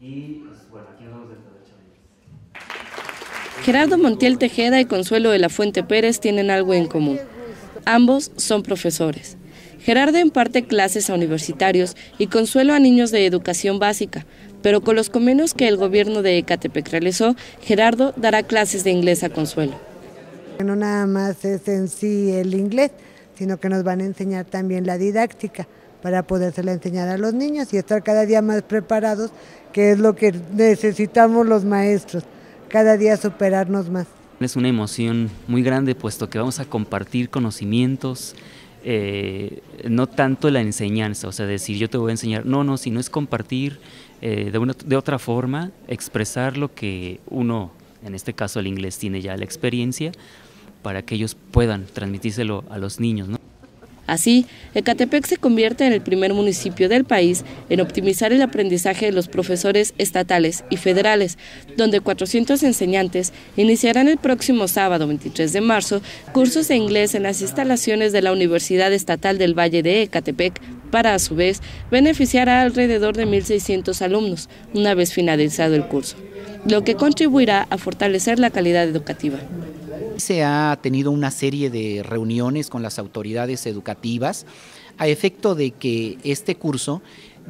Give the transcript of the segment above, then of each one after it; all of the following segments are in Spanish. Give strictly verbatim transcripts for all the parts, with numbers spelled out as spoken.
Y pues, bueno, aquí nos vemos dentro de ocho días. Gerardo Montiel Tejeda y Consuelo de la Fuente Pérez tienen algo en común. Ambos son profesores. Gerardo imparte clases a universitarios y Consuelo a niños de educación básica, pero con los convenios que el gobierno de Ecatepec realizó, Gerardo dará clases de inglés a Consuelo. No nada más es en sí el inglés, sino que nos van a enseñar también la didáctica para podérsela enseñar a los niños y estar cada día más preparados, que es lo que necesitamos los maestros, cada día superarnos más. Es una emoción muy grande, puesto que vamos a compartir conocimientos, Eh, no tanto la enseñanza, o sea, decir yo te voy a enseñar, no, no, sino es compartir eh, de, una, de otra forma, expresar lo que uno, en este caso el inglés, tiene ya la experiencia para que ellos puedan transmitírselo a los niños, ¿no? Así, Ecatepec se convierte en el primer municipio del país en optimizar el aprendizaje de los profesores estatales y federales, donde cuatrocientos enseñantes iniciarán el próximo sábado veintitrés de marzo cursos de inglés en las instalaciones de la Universidad Estatal del Valle de Ecatepec, para a su vez beneficiar a alrededor de mil seiscientos alumnos una vez finalizado el curso, lo que contribuirá a fortalecer la calidad educativa. Se ha tenido una serie de reuniones con las autoridades educativas a efecto de que este curso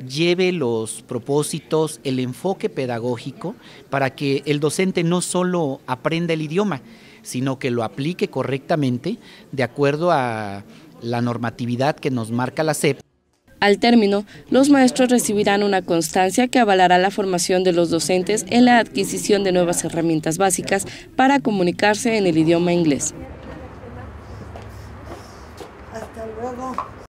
lleve los propósitos, el enfoque pedagógico, para que el docente no solo aprenda el idioma, sino que lo aplique correctamente de acuerdo a la normatividad que nos marca la S E P. Al término, los maestros recibirán una constancia que avalará la formación de los docentes en la adquisición de nuevas herramientas básicas para comunicarse en el idioma inglés. Hasta luego.